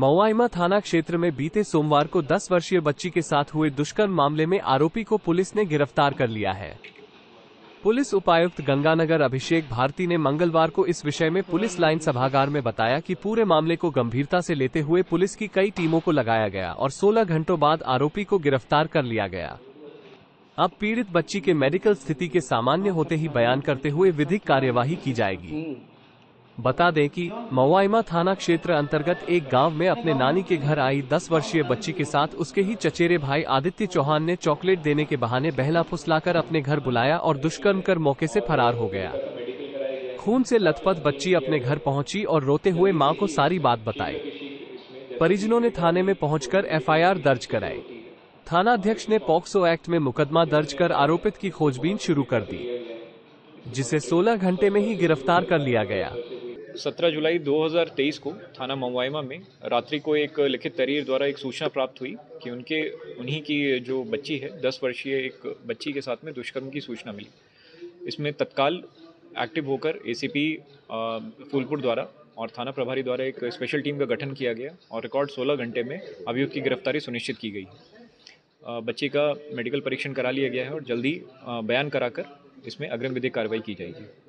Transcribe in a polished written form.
मऊआइमा थाना क्षेत्र में बीते सोमवार को 10 वर्षीय बच्ची के साथ हुए दुष्कर्म मामले में आरोपी को पुलिस ने गिरफ्तार कर लिया है। पुलिस उपायुक्त गंगानगर अभिषेक भारती ने मंगलवार को इस विषय में पुलिस लाइन सभागार में बताया कि पूरे मामले को गंभीरता से लेते हुए पुलिस की कई टीमों को लगाया गया और 16 घंटों बाद आरोपी को गिरफ्तार कर लिया गया। अब पीड़ित बच्ची के मेडिकल स्थिति के सामान्य होते ही बयान करते हुए विधिक कार्यवाही की जाएगी। बता दें कि मऊआइमा थाना क्षेत्र अंतर्गत एक गांव में अपने नानी के घर आई 10 वर्षीय बच्ची के साथ उसके ही चचेरे भाई आदित्य चौहान ने चॉकलेट देने के बहाने बहला फुसलाकर अपने घर बुलाया और दुष्कर्म कर मौके से फरार हो गया। खून से लथपथ बच्ची अपने घर पहुंची और रोते हुए मां को सारी बात बताई। परिजनों ने थाने में पहुंचकर एफआईआर दर्ज कराई। थानाध्यक्ष ने पॉक्सो एक्ट में मुकदमा दर्ज कर आरोपित की खोजबीन शुरू कर दी, जिसे 16 घंटे में ही गिरफ्तार कर लिया गया। 17 जुलाई 2023 को थाना मऊआइमा में रात्रि को एक लिखित तहरीर द्वारा एक सूचना प्राप्त हुई कि उन्हीं की जो बच्ची है 10 वर्षीय एक बच्ची के साथ में दुष्कर्म की सूचना मिली। इसमें तत्काल एक्टिव होकर एसीपी फुलपुर द्वारा और थाना प्रभारी द्वारा एक स्पेशल टीम का गठन किया गया और रिकॉर्ड 16 घंटे में अभियुक्त की गिरफ्तारी सुनिश्चित की गई। बच्ची का मेडिकल परीक्षण करा लिया गया है और जल्दी बयान कराकर इसमें अग्रिम विधिक कार्रवाई की जाएगी।